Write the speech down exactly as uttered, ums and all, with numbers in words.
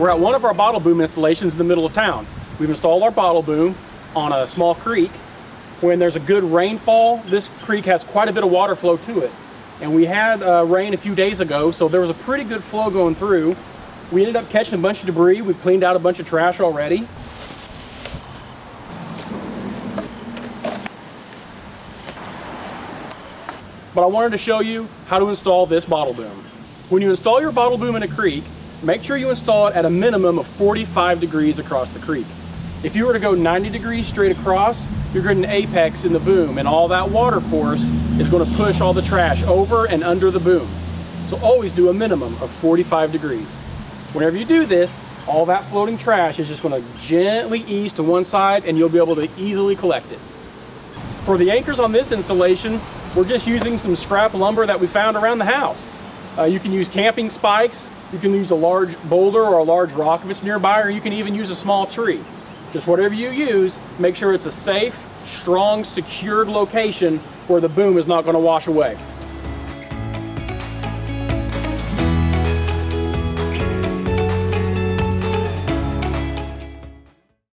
We're at one of our bottle boom installations in the middle of town. We've installed our bottle boom on a small creek. When there's a good rainfall, this creek has quite a bit of water flow to it. And we had uh, rain a few days ago, so there was a pretty good flow going through. We ended up catching a bunch of debris. We've cleaned out a bunch of trash already. But I wanted to show you how to install this bottle boom. When you install your bottle boom in a creek, make sure you install it at a minimum of forty-five degrees across the creek. If you were to go ninety degrees straight across, you're getting an apex in the boom, and all that water force is going to push all the trash over and under the boom. So always do a minimum of forty-five degrees. Whenever you do this, all that floating trash is just going to gently ease to one side, and you'll be able to easily collect it. For the anchors on this installation, we're just using some scrap lumber that we found around the house. Uh, you can use camping spikes, you can use a large boulder or a large rock if it's nearby, or you can even use a small tree. Just whatever you use, make sure it's a safe, strong, secured location where the boom is not going to wash away.